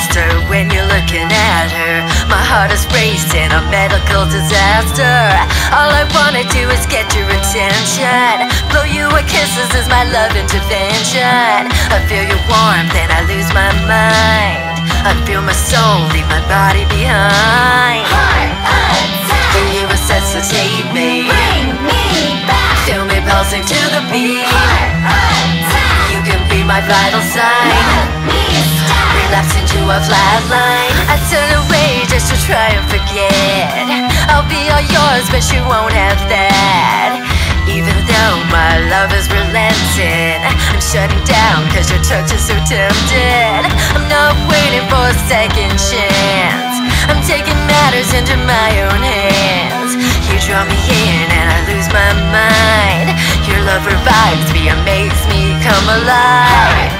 monster when you're looking at her. My heart is racing, a medical disaster. All I wanna do is get your attention, blow you a kiss, this is my love intervention. I feel your warmth and I lose my mind. I feel my soul leave my body behind. Heart attack, will you resuscitate me? Bring me back, feel me pulsing to the beat. Heart attack, you can be my vital sign. Relapse into a flatline. I turn away just to try and forget. I'll be all yours, but you won't have that. Even though my love is relenting, I'm shutting down cause your touch is so tempting. I'm not waiting for a second chance, I'm taking matters into my own hands. You draw me in and I lose my mind. Your love revives me and makes me come alive.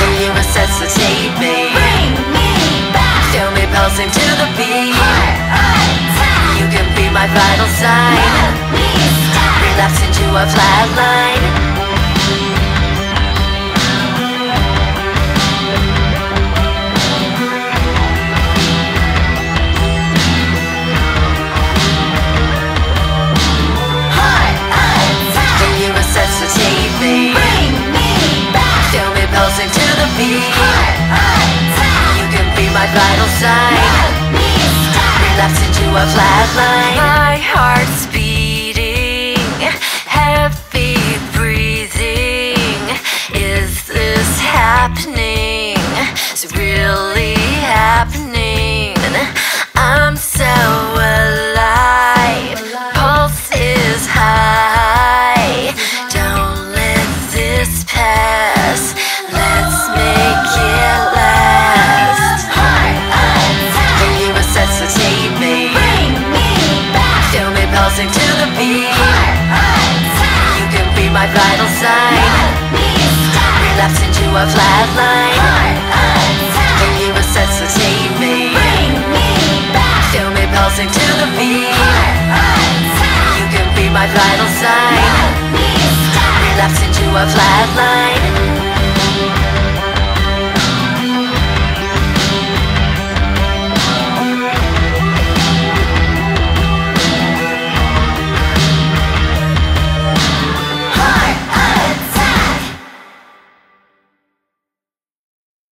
Will you resuscitate me? Bring me back, feel me pulsing to the beat. Heart attack, you can be my vital sign. Let me stop, relapse into a flatline. Heart attack, will you resuscitate me? Bring me back, feel me pulsing to the beat. Heart attack, you can be my vital sign. Let me stop, relapse into a flatline. My heart's beating, heavy breathing. Is this happening? It's really happening. I'm so alive, pulse is high. Don't let this pass, let's make it last. Heart attack, will you resuscitate me? Bring me back, feel me pulsing to the beat. Heart attack, you can be my vital sign. Let me stop, relapse into a flatline. Heart attack, will you resuscitate me? Bring me back, feel me pulsing to the beat. Heart attack, you can be my vital sign. Let me stop, relapse into a flatline.